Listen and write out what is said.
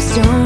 just don't